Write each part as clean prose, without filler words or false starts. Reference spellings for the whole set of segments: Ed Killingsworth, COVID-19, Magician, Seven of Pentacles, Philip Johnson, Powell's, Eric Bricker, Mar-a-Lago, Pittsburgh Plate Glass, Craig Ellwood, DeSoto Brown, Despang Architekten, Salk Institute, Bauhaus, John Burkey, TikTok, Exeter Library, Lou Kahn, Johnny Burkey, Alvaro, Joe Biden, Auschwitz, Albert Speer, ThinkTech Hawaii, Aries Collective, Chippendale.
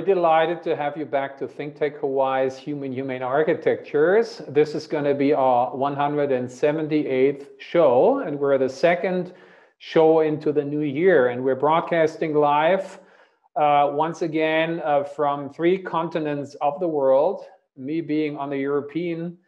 very delighted to have you back to ThinkTech Hawaii's Human Humane Architectures. This is going to be our 178th show, and we're the second show into the new year. And we're broadcasting live once again from three continents of the world, me being on the European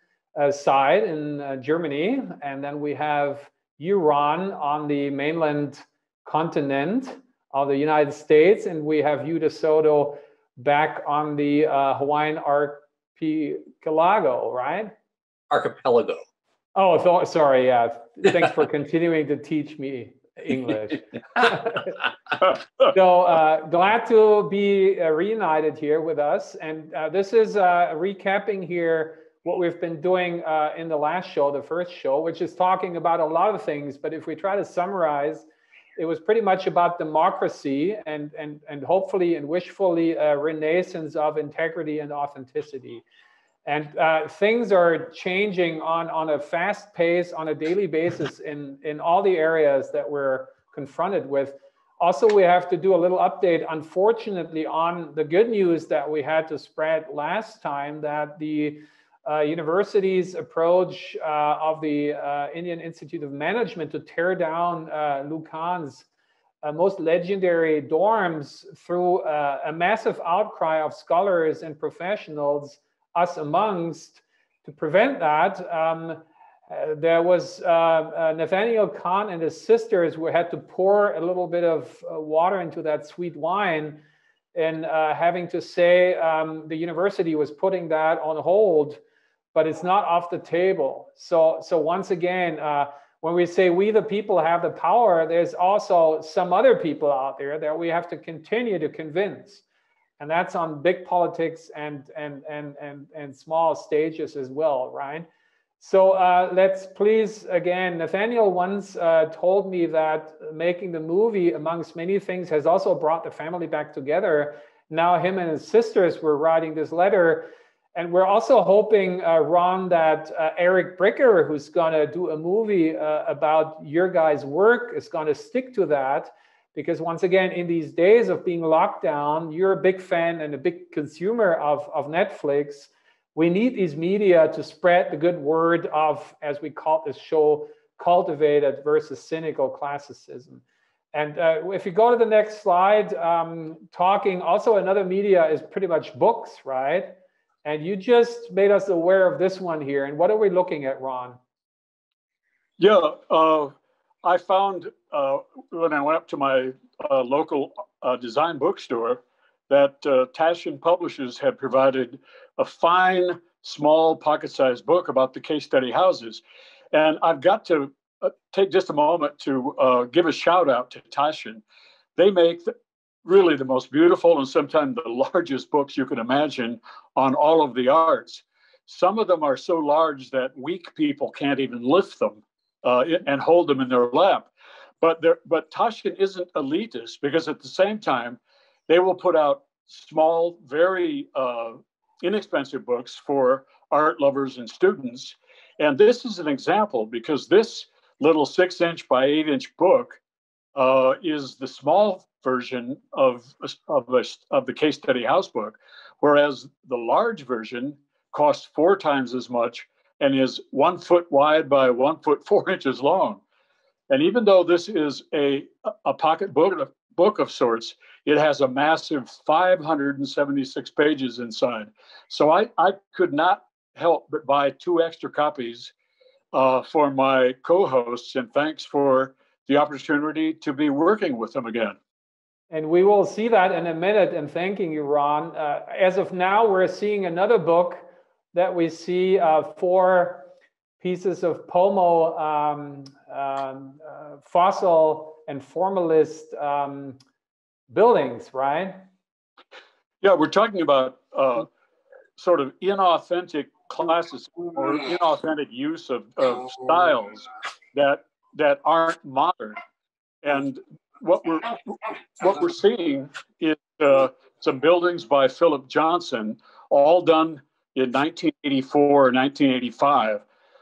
side in Germany. And then we have you, Ron, on the mainland continent of the United States, and we have you, DeSoto, back on the Hawaiian archipelago, right? Archipelago. Oh, sorry, yeah. Thanks for continuing to teach me English. So glad to be reunited here with us. And this is recapping here what we've been doing in the last show, the first show, which is talking about a lot of things. But if we try to summarize, it was pretty much about democracy and hopefully and wishfully a renaissance of integrity and authenticity. And things are changing on a fast pace, on a daily basis in all the areas that we're confronted with. Also, we have to do a little update, unfortunately, on the good news that we had to spread last time, that the university's approach of the Indian Institute of Management to tear down Lou Kahn's most legendary dorms through a massive outcry of scholars and professionals, us amongst, to prevent that, there was Nathaniel Khan and his sisters who had to pour a little bit of water into that sweet wine and having to say the university was putting that on hold, but it's not off the table. So once again, when we say we the people have the power, there's also some other people out there that we have to continue to convince. And that's on big politics and small stages as well, right? So let's please, again, Nathaniel once told me that making the movie, amongst many things, has also brought the family back together. Now him and his sisters were writing this letter. And we're also hoping, Ron, that Eric Bricker, who's going to do a movie about your guys' work, is going to stick to that. Because once again, in these days of being locked down, you're a big fan and a big consumer of Netflix. We need these media to spread the good word of, as we call this show, cultivated versus cynical classicism. And if you go to the next slide, talking also another media is pretty much books, right? And you just made us aware of this one here. And what are we looking at, Ron? Yeah, I found when I went up to my local design bookstore that Taschen Publishers had provided a fine, small, pocket-sized book about the case study houses. And I've got to take just a moment to give a shout out to Taschen. They make really the most beautiful and sometimes the largest books you can imagine on all of the arts. Some of them are so large that weak people can't even lift them and hold them in their lap. But Taschen isn't elitist, because at the same time, they will put out small, very inexpensive books for art lovers and students. And this is an example, because this little 6-inch by 8-inch book is the small version of the case study house book, whereas the large version costs 4 times as much and is 1 foot wide by 1 foot 4 inches long. And even though this is a pocket book of sorts, it has a massive 576 pages inside. So I could not help but buy 2 extra copies for my co-hosts, and thanks for the opportunity to be working with them again. And we will see that in a minute, and thanking you, Ron. As of now, we're seeing another book that we see 4 pieces of Pomo fossil and formalist buildings, right? Yeah, we're talking about sort of inauthentic classes or inauthentic use of styles that aren't modern. And what we're seeing is some buildings by Philip Johnson, all done in 1984 or 1985,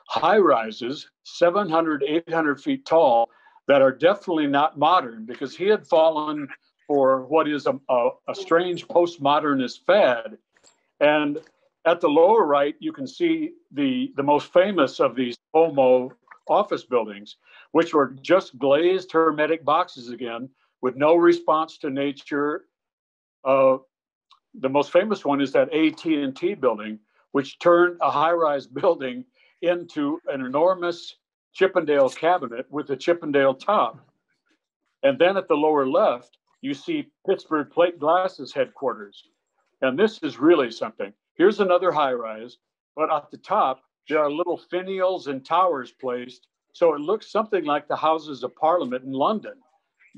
high rises, 700, 800 feet tall, that are definitely not modern, because he had fallen for what is a strange postmodernist fad. And at the lower right, you can see the most famous of these HOMO office buildings, which were just glazed hermetic boxes again, with no response to nature. The most famous one is that AT&T building, which turned a high-rise building into an enormous Chippendale cabinet with a Chippendale top. And then at the lower left, you see Pittsburgh Plate Glass's headquarters. And this is really something. Here's another high-rise, but at the top, there are little finials and towers placed, so it looks something like the Houses of Parliament in London.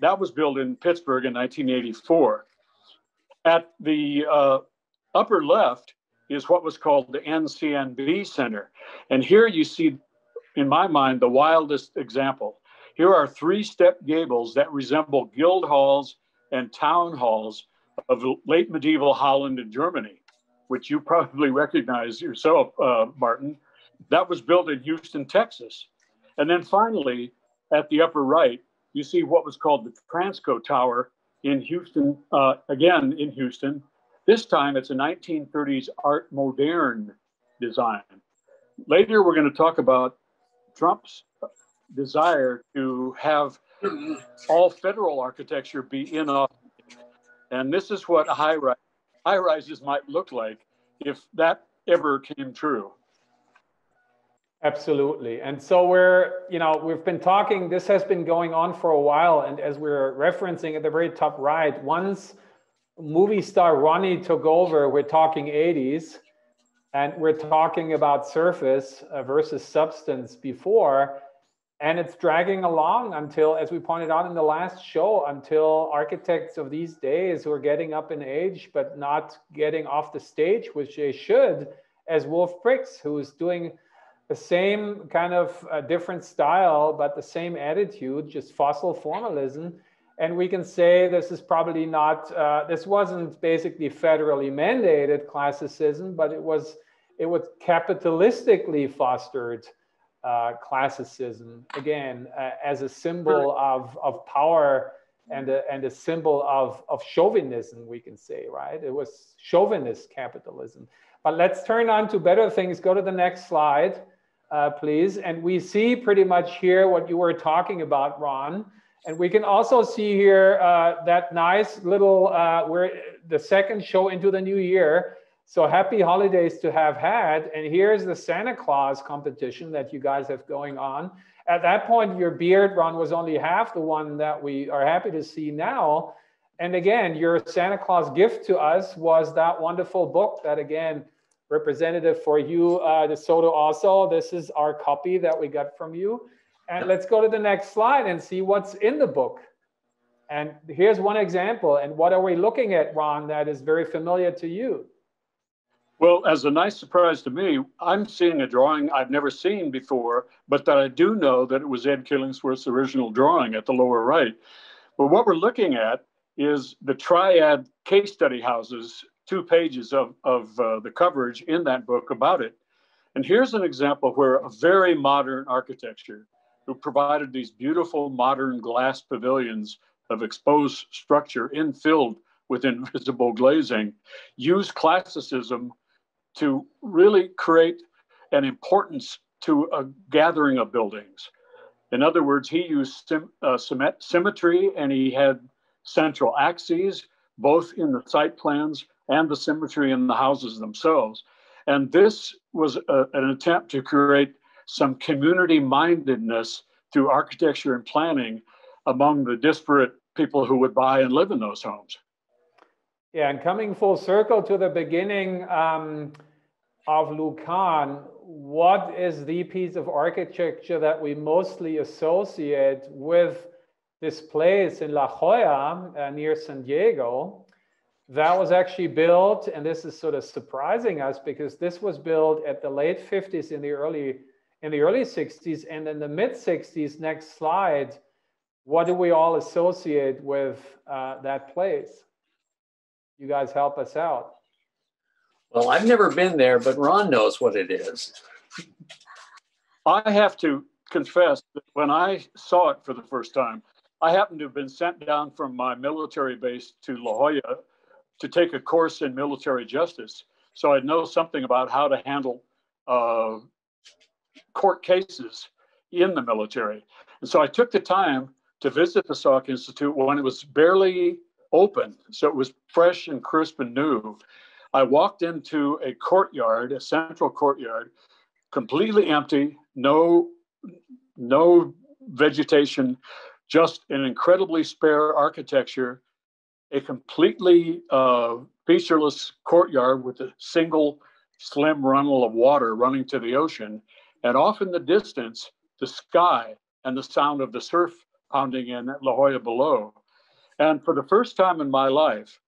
That was built in Pittsburgh in 1984. At the upper left is what was called the NCNB Center. And here you see, in my mind, the wildest example. Here are three-step gables that resemble guild halls and town halls of late medieval Holland and Germany, which you probably recognize yourself, Martin. That was built in Houston, Texas. And then finally, at the upper right, you see what was called the Transco Tower in Houston, again in Houston. This time it's a 1930s Art Moderne design. Later we're going to talk about Trump's desire to have all federal architecture be in office. And this is what high rises might look like if that ever came true. Absolutely. And so we're, you know, we've been talking, this has been going on for a while. And as we're referencing at the very top right, once movie star Ronnie took over, we're talking 80s and we're talking about surface versus substance before. And it's dragging along until, as we pointed out in the last show, until architects of these days who are getting up in age, but not getting off the stage, which they should, as Wolf Prix, who is doing the same kind of different style, but the same attitude, just fossil formalism. And we can say this is probably not, this wasn't basically federally mandated classicism, but it was capitalistically fostered classicism, again, as a symbol of power and a symbol of chauvinism, we can say, right? It was chauvinist capitalism. But let's turn on to better things. Go to the next slide. Please. And we see pretty much here what you were talking about, Ron. And we can also see here that nice little, we're the second show into the new year. So happy holidays to have had. And here's the Santa Claus competition that you guys have going on. At that point, your beard, Ron, was only half the one that we are happy to see now. And again, your Santa Claus gift to us was that wonderful book that, again, representative for you, DeSoto also. This is our copy that we got from you. And let's go to the next slide and see what's in the book. And here's one example. And what are we looking at, Ron, that is very familiar to you? Well, as a nice surprise to me, I'm seeing a drawing I've never seen before, but that I do know that it was Ed Killingsworth's original drawing at the lower right. But what we're looking at is the triad case study houses, 2 pages of the coverage in that book about it. And here's an example where a very modern architecture who provided these beautiful modern glass pavilions of exposed structure infilled with invisible glazing used classicism to really create an importance to a gathering of buildings. In other words, he used symmetry and he had central axes, both in the site plans and the symmetry in the houses themselves. And this was an attempt to create some community mindedness through architecture and planning among the disparate people who would buy and live in those homes. Yeah, and coming full circle to the beginning of Lou Kahn, what is the piece of architecture that we mostly associate with this place in La Jolla near San Diego? That was actually built, and this is sort of surprising us because this was built at the late 50s, in the early 60s, and in the mid 60s, next slide, what do we all associate with that place? You guys help us out. Well, I've never been there, but Ron knows what it is. I have to confess that when I saw it for the first time, I happened to have been sent down from my military base to La Jolla to take a course in military justice. So I know something about how to handle court cases in the military. And so I took the time to visit the Salk Institute when it was barely open. So it was fresh and crisp and new. I walked into a courtyard, a central courtyard, completely empty, no vegetation, just an incredibly spare architecture, a completely featureless courtyard with a single slim runnel of water running to the ocean, and off in the distance, the sky and the sound of the surf pounding in at La Jolla below. And for the first time in my life,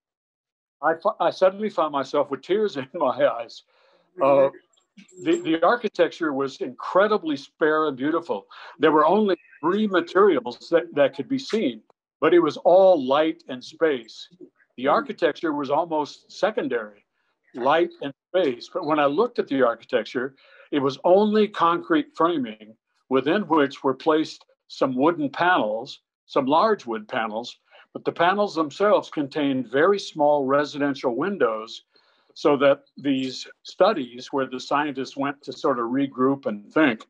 I suddenly found myself with tears in my eyes. The architecture was incredibly spare and beautiful. There were only three materials that could be seen, but it was all light and space. The architecture was almost secondary, light and space. But when I looked at the architecture, it was only concrete framing within which were placed some wooden panels, some large wood panels, but the panels themselves contained very small residential windows so that these studies where the scientists went to sort of regroup and think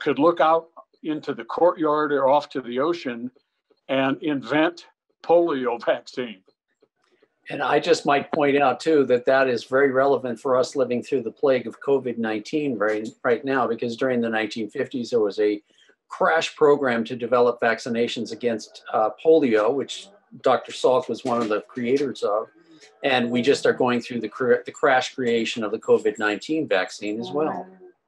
could look out into the courtyard or off to the ocean and invent polio vaccine. And I just might point out too that that is very relevant for us living through the plague of COVID-19 right now, because during the 1950s there was a crash program to develop vaccinations against polio, which Dr. Salk was one of the creators of. And we just are going through the crash creation of the COVID-19 vaccine as well.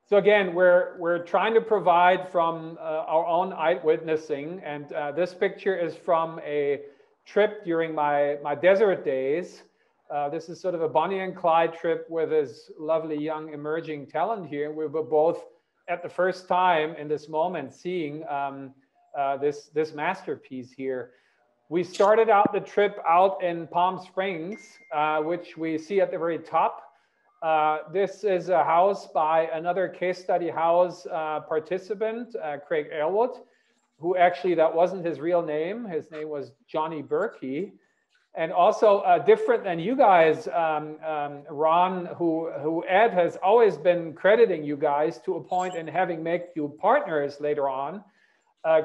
So again, we're trying to provide from our own eyewitnessing. And this picture is from a trip during my desert days. This is sort of a Bonnie and Clyde trip with his lovely young emerging talent here. We were both at the first time in this moment seeing this masterpiece here. We started out the trip out in Palm Springs, which we see at the very top. This is a house by another case study house participant, Craig Ellwood, who actually, that wasn't his real name. His name was Johnny Burkey. And also different than you guys, Ron, who Ed has always been crediting you guys to a point in having made you partners later on.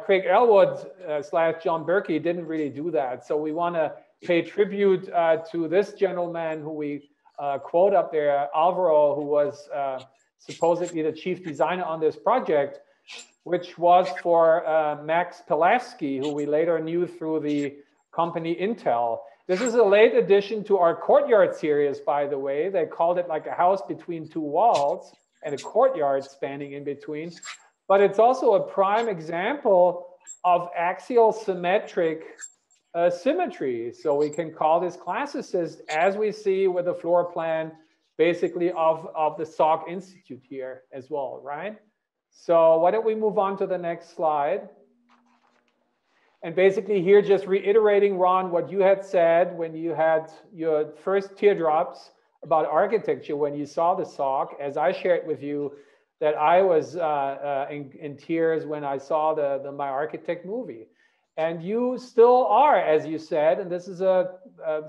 Craig Ellwood / John Burkey didn't really do that. So we want to pay tribute to this gentleman who we quote up there, Alvaro, who was supposedly the chief designer on this project, which was for Max Pilevsky, who we later knew through the company Intel. This is a late addition to our courtyard series, by the way. They called it like a house between two walls and a courtyard spanning in between. But it's also a prime example of axial symmetric symmetry. So we can call this classicist, as we see with the floor plan, basically of the Salk Institute here as well, right? So why don't we move on to the next slide? And basically here, just reiterating, Ron, what you had said when you had your first teardrops about architecture, when you saw the Salk, as I shared with you, that I was in tears when I saw the My Architect movie. And you still are, as you said, and this is a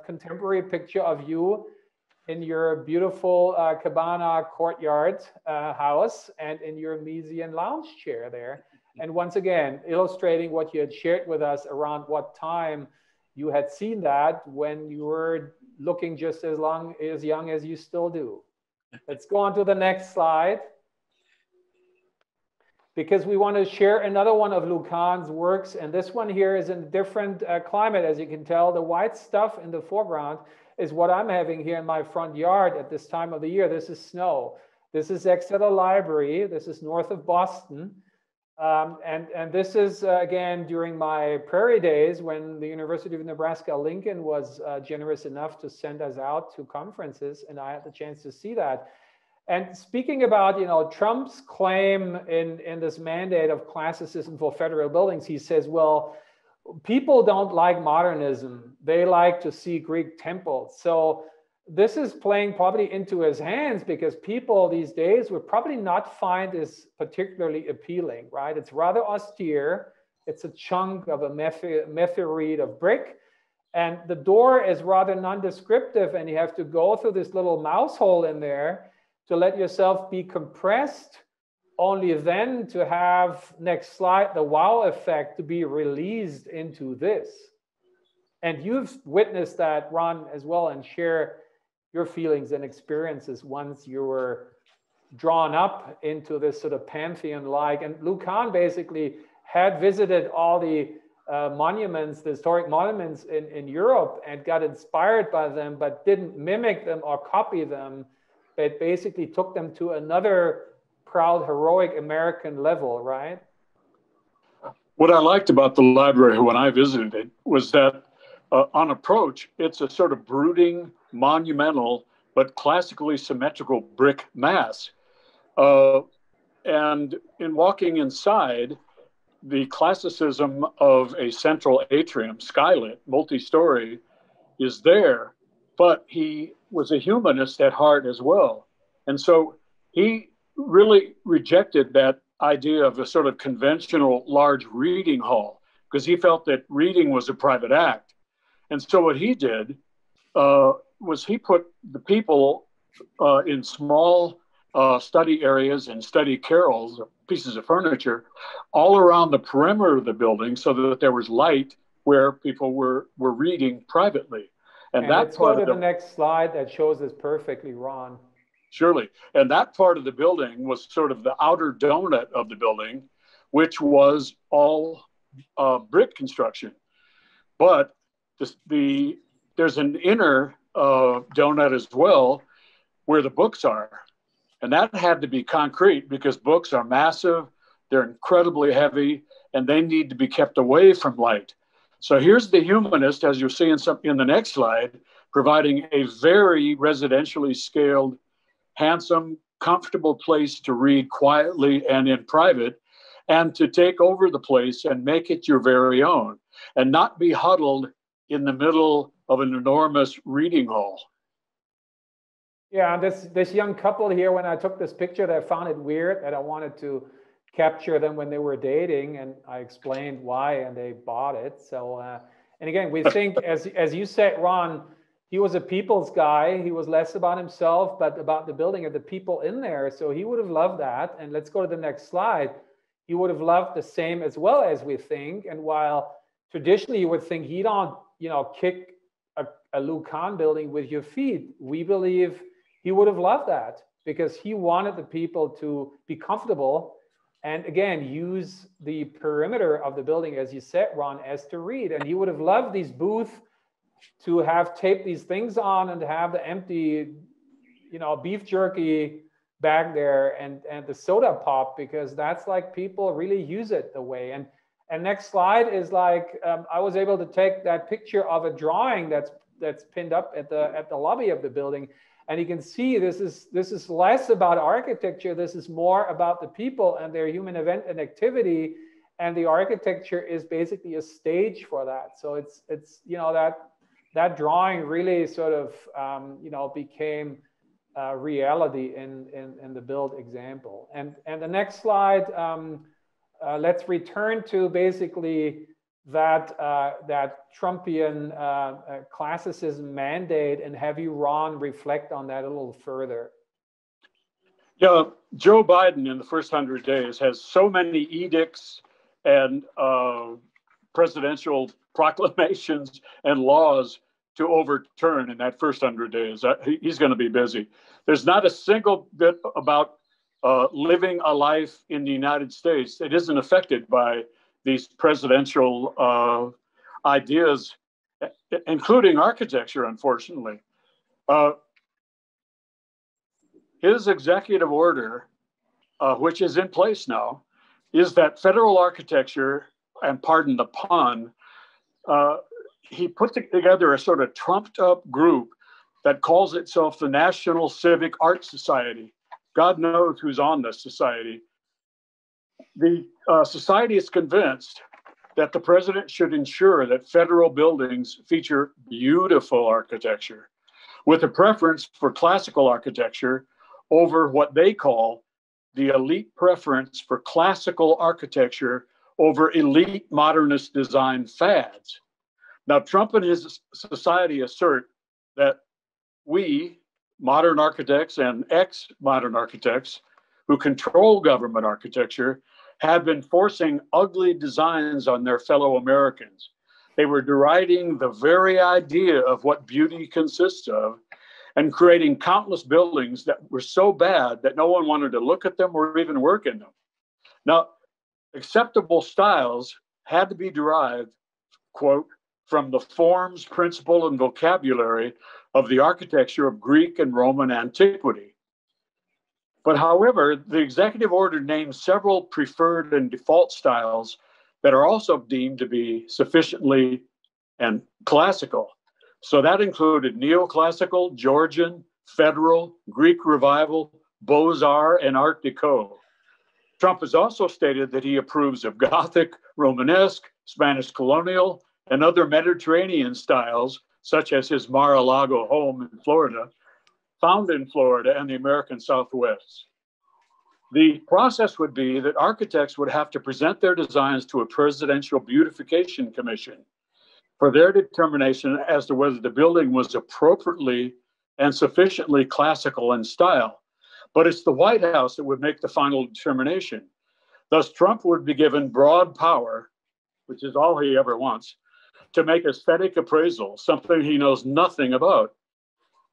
contemporary picture of you in your beautiful cabana courtyard house and in your Mesian lounge chair there. And once again, illustrating what you had shared with us around what time you had seen that when you were looking just as young as you still do. Let's go on to the next slide, because we want to share another one of Lou Kahn's works. And this one here is in a different climate. As you can tell, the white stuff in the foreground is what I'm having here in my front yard at this time of the year. This is snow. This is Exeter Library. This is north of Boston. And this is, again, during my prairie days when the University of Nebraska-Lincoln was generous enough to send us out to conferences. And I had the chance to see that. And speaking about, you know, Trump's claim in this mandate of classicism for federal buildings, he says, well, people don't like modernism. They like to see Greek temples. So this is playing probably into his hands, because people these days would probably not find this particularly appealing, right? It's rather austere. It's a chunk of a meteorite of brick. And the door is rather nondescriptive, and you have to go through this little mouse hole in there to let yourself be compressed, only then to have, next slide, the wow effect to be released into this. And you've witnessed that, Ron, as well, and share your feelings and experiences once you were drawn up into this sort of pantheon-like. And Lou Kahn basically had visited all the monuments, the historic monuments in Europe, and got inspired by them, but didn't mimic them or copy them, but basically took them to another proud, heroic American level, right? What I liked about the library when I visited it was that on approach, it's a sort of brooding, monumental, but classically symmetrical brick mass. And in walking inside, the classicism of a central atrium, skylit, multi-story, is there, but he was a humanist at heart as well. And so he really rejected that idea of a sort of conventional large reading hall, because he felt that reading was a private act. And so what he did was he put the people in small study areas and study carrels, pieces of furniture, all around the perimeter of the building so that there was light where people were reading privately. And that's part of the next slide that shows this perfectly, Ron. Surely. And that part of the building was sort of the outer donut of the building, which was all brick construction. But there's an inner donut as well where the books are. And that had to be concrete because books are massive, they're incredibly heavy, and they need to be kept away from light. So here's the humanist, as you'll see in the next slide, providing a very residentially scaled, handsome, comfortable place to read quietly and in private, and to take over the place and make it your very own, and not be huddled in the middle of an enormous reading hall. Yeah, this young couple here, when I took this picture, they found it weird that I wanted to capture them when they were dating, and I explained why, and they bought it. So, and again, we think, as you said, Ron, he was a people's guy. He was less about himself, but about the building and the people in there. So he would have loved that. And let's go to the next slide. He would have loved the same as well as we think. And while traditionally you would think he don't, kick a Lou Kahn building with your feet, we believe he would have loved that because he wanted the people to be comfortable and, again, use the perimeter of the building, as you said, Ron, as to read. And he would have loved these booths to have taped these things on and have the empty, beef jerky bag there and the soda pop, because that's like people really use it the way. And next slide is like, I was able to take that picture of a drawing that's pinned up at the lobby of the building. And you can see this is less about architecture. This is more about the people and their human event and activity. And the architecture is basically a stage for that. So it's that drawing really sort of, became reality in the build example. And the next slide, let's return to basically that Trumpian classicism mandate and have you, Ron, reflect on that a little further. Yeah, Joe Biden in the first 100 days has so many edicts and presidential proclamations and laws to overturn in that first 100 days. He's going to be busy. There's not a single bit about living a life in the United States that isn't affected by these presidential ideas, including architecture, unfortunately. His executive order, which is in place now, is that federal architecture, and pardon the pun, he put together a sort of trumped up group that calls itself the National Civic Art Society. God knows who's on this society. The society is convinced that the president should ensure that federal buildings feature beautiful architecture with a preference for classical architecture over what they call the elite preference for classical architecture over elite modernist design fads. Now, Trump and his society assert that we, modern architects and ex-modern architects who control government architecture, have been forcing ugly designs on their fellow Americans. They were deriding the very idea of what beauty consists of and creating countless buildings that were so bad that no one wanted to look at them or even work in them. Now, acceptable styles had to be derived, quote, from the forms, principle, and vocabulary of the architecture of Greek and Roman antiquity. But however, the executive order names several preferred and default styles that are also deemed to be sufficiently and classical. So that included neoclassical, Georgian, Federal, Greek Revival, Beaux-Arts, and Art Deco. Trump has also stated that he approves of Gothic, Romanesque, Spanish colonial, and other Mediterranean styles, such as his Mar-a-Lago home in Florida, found in Florida and the American Southwest. The process would be that architects would have to present their designs to a presidential beautification commission for their determination as to whether the building was appropriately and sufficiently classical in style. But it's the White House that would make the final determination. Thus, Trump would be given broad power, which is all he ever wants, to make aesthetic appraisal, something he knows nothing about.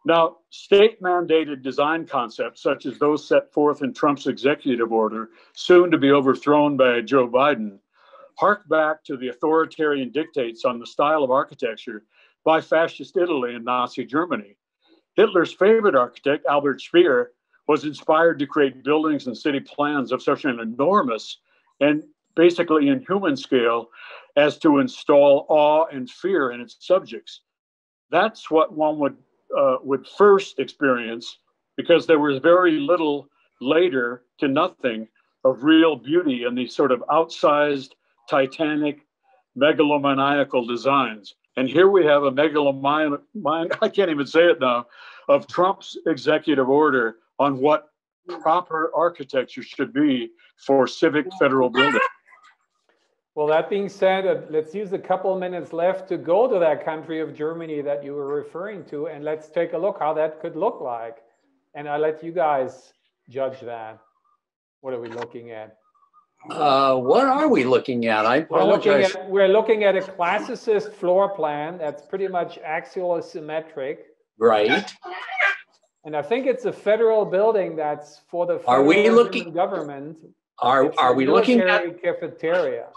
Now, state-mandated design concepts, such as those set forth in Trump's executive order, soon to be overthrown by Joe Biden, hark back to the authoritarian dictates on the style of architecture by fascist Italy and Nazi Germany. Hitler's favorite architect, Albert Speer, was inspired to create buildings and city plans of such an enormous and basically inhuman scale as to install awe and fear in its subjects. That's what one would first experience, because there was very little later to nothing of real beauty in these sort of outsized, titanic, megalomaniacal designs. And here we have a I can't even say it now, of Trump's executive order on what proper architecture should be for civic federal buildings. Well, that being said, let's use a couple minutes left to go to that country of Germany that you were referring to, and let's take a look how that could look like. And I'll let you guys judge that. What are we looking at? What are we looking at? I apologize. We're looking at a classicist floor plan that's pretty much axial asymmetric. Right. And I think it's a federal building that's for the federal government. Are we looking at cafeteria?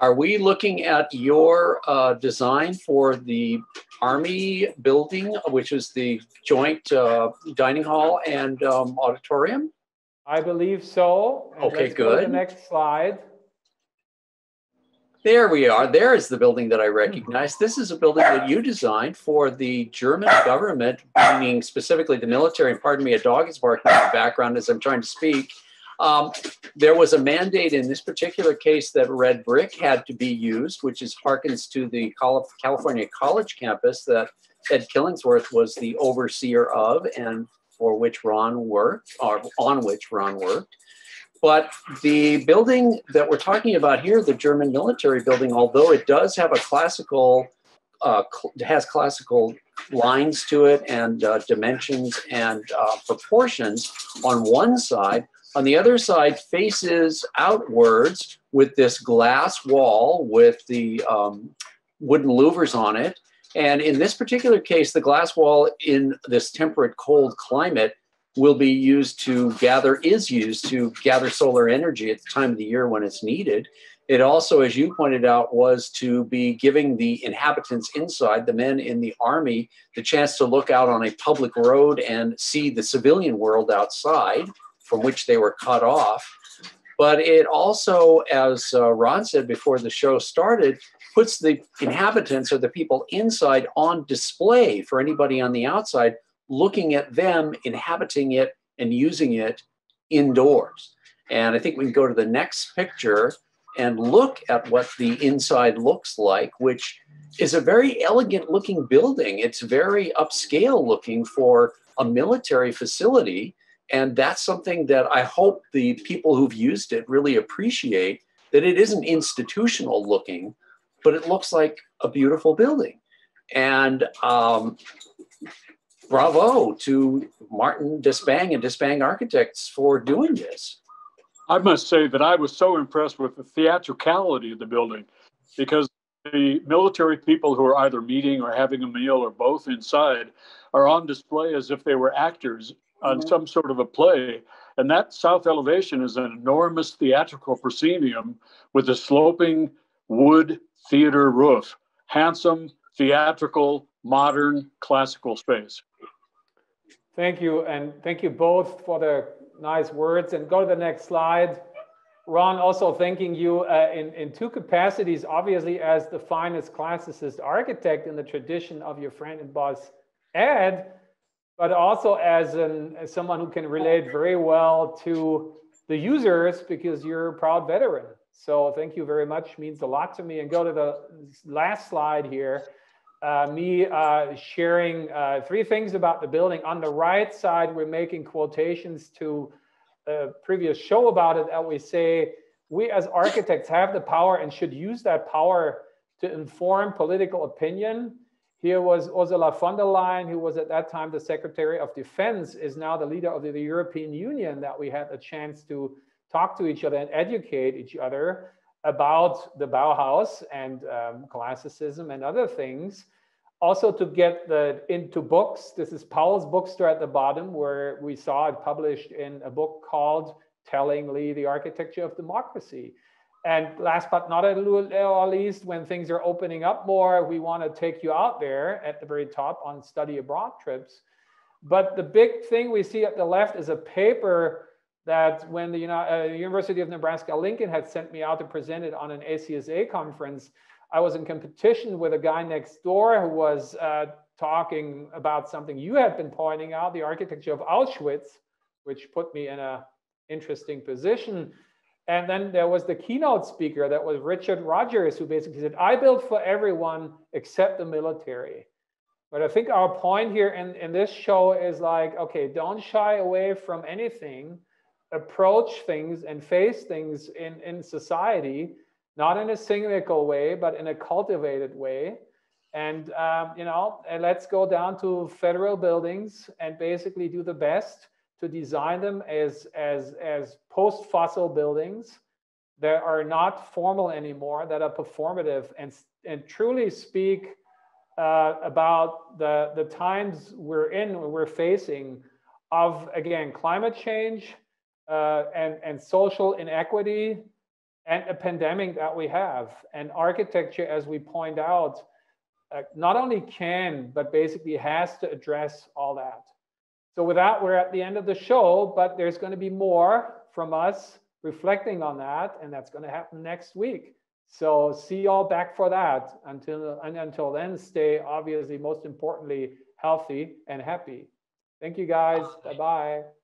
Are we looking at your design for the Army building, which is the joint dining hall and auditorium? I believe so. And okay, good. Go to the next slide. There we are. There is the building that I recognize. This is a building that you designed for the German government, meaning specifically the military. Pardon me, a dog is barking in the background as I'm trying to speak. There was a mandate in this particular case that red brick had to be used, which is harkens to the California college campus that Ed Killingsworth was the overseer of and for which Ron worked, or on which Ron worked. But the building that we're talking about here, the German military building, although it does have a classical, has classical lines to it and dimensions and proportions on one side. On the other side, faces outwards with this glass wall with the wooden louvers on it. And in this particular case, the glass wall in this temperate cold climate will be used to gather, is used to gather solar energy at the time of the year when it's needed. It also, as you pointed out, was to be giving the inhabitants inside, the men in the Army, the chance to look out on a public road and see the civilian world outside, from which they were cut off. But it also, as Ron said before the show started, puts the inhabitants or the people inside on display for anybody on the outside, looking at them, inhabiting it, and using it indoors. And I think we can go to the next picture and look at what the inside looks like, which is a very elegant looking building. It's very upscale looking for a military facility. And that's something that I hope the people who've used it really appreciate, that it isn't institutional looking, but it looks like a beautiful building. And bravo to Martin Despang and Despang Architects for doing this. I must say that I was so impressed with the theatricality of the building, because the military people who are either meeting or having a meal or both inside are on display as if they were actors on some sort of a play. And that south elevation is an enormous theatrical proscenium with a sloping wood theater roof. Handsome, theatrical, modern, classical space. Thank you, and thank you both for the nice words. And go to the next slide. Ron, also thanking you in two capacities, obviously as the finest classicist architect in the tradition of your friend and boss, Ed, but also as someone who can relate very well to the users, because you're a proud veteran. So thank you very much, means a lot to me. And go to the last slide here. Sharing three things about the building. On the right side, we're making quotations to a previous show about it, and we say, we as architects have the power and should use that power to inform political opinion. Here was Ursula von der Leyen, who was at that time the Secretary of Defense, is now the leader of the European Union, that we had a chance to talk to each other and educate each other about the Bauhaus and classicism and other things. Also to get into books. This is Powell's bookstore at the bottom, where we saw it published in a book called Tellingly, The Architecture of Democracy. And last but not least, when things are opening up more, we want to take you out there at the very top on study abroad trips. But the big thing we see at the left is a paper that when the University of Nebraska-Lincoln had sent me out to present it on an ACSA conference, I was in competition with a guy next door who was talking about something you had been pointing out, the architecture of Auschwitz, which put me in an interesting position. And then there was the keynote speaker, that was Richard Rogers, who basically said, I built for everyone except the military. But I think our point here in this show is like, okay, don't shy away from anything. Approach things and face things in society, not in a cynical way, but in a cultivated way. And, you know, and let's go down to federal buildings and basically do the best to design them as post-fossil buildings that are not formal anymore, that are performative and truly speak about the times we're in, we're facing of, again, climate change, and social inequity, and a pandemic that we have. And architecture, as we point out, not only can, but basically has to address all that. So with that, we're at the end of the show, but there's going to be more from us reflecting on that, and that's going to happen next week. So see you all back for that. Until then, stay, obviously, most importantly, healthy and happy. Thank you, guys. Bye-bye.